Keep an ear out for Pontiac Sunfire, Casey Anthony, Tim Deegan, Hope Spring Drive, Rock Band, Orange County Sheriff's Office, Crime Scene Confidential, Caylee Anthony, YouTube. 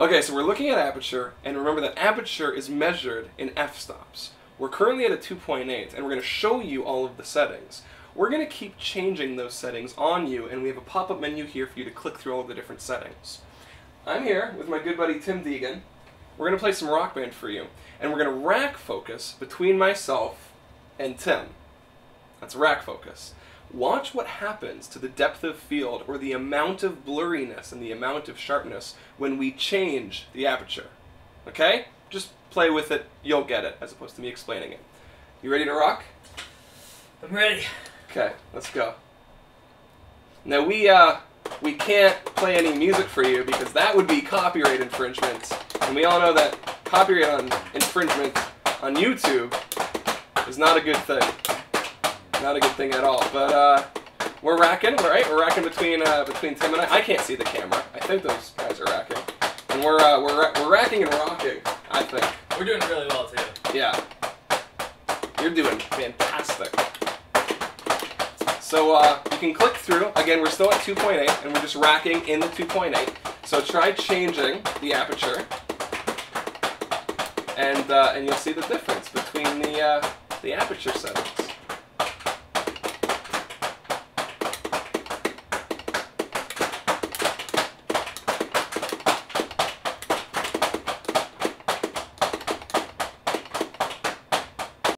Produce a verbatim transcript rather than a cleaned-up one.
Okay, so we're looking at aperture, and remember that aperture is measured in f-stops. We're currently at a two point eight, and we're going to show you all of the settings. We're going to keep changing those settings on you, and we have a pop-up menu here for you to click through all of the different settings. I'm here with my good buddy Tim Deegan. We're going to play some Rock Band for you, and we're going to rack focus between myself and Tim. That's rack focus. Watch what happens to the depth of field, or the amount of blurriness and the amount of sharpness, when we change the aperture. Okay? Just play with it. You'll get it, as opposed to me explaining it. You ready to rock? I'm ready. Okay, let's go. Now we, uh, we can't play any music for you because that would be copyright infringement. And we all know that copyright on infringement on YouTube is not a good thing. Not a good thing at all, but uh, we're racking, right? We're racking between uh, between Tim and I. I can't see the camera. I think those guys are racking, and we're uh, we're ra we're racking and rocking. I think we're doing really well too. Yeah, you're doing fantastic. So uh, you can click through. Again, we're still at two point eight, and we're just racking in the two point eight. So try changing the aperture, and uh, and you'll see the difference between the uh, the aperture settings.